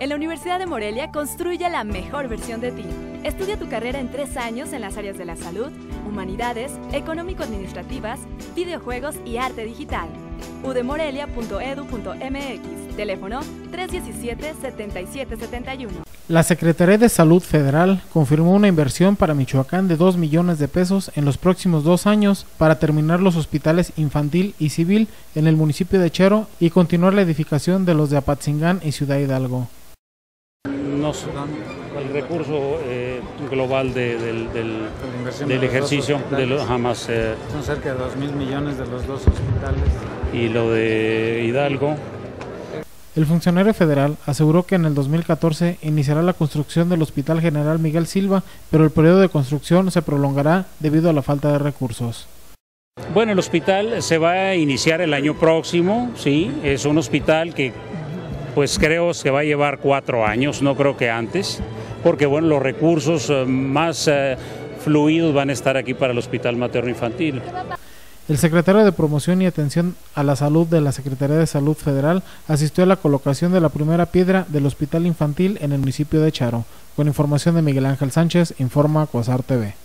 En la Universidad de Morelia construye la mejor versión de ti. Estudia tu carrera en 3 años en las áreas de la salud, humanidades, económico-administrativas, videojuegos y arte digital. udemorelia.edu.mx, teléfono 317-7771. La Secretaría de Salud Federal confirmó una inversión para Michoacán de 2 millones de pesos en los próximos 2 años para terminar los hospitales infantil y civil en el municipio de Charo y continuar la edificación de los de Apatzingán y Ciudad Hidalgo. Nos dan el recurso global del ejercicio de los jamás. Son cerca de 2,000 millones de los 2 hospitales. Y lo de Hidalgo. El funcionario federal aseguró que en el 2014 iniciará la construcción del Hospital General Miguel Silva, pero el periodo de construcción se prolongará debido a la falta de recursos. Bueno, el hospital se va a iniciar el año próximo, sí, es un hospital que pues creo que va a llevar 4 años, no creo que antes, porque bueno, los recursos más fluidos van a estar aquí para el Hospital Materno Infantil. El secretario de Promoción y Atención a la Salud de la Secretaría de Salud Federal asistió a la colocación de la primera piedra del Hospital Infantil en el municipio de Charo. Con información de Miguel Ángel Sánchez, informa Cuasar TV.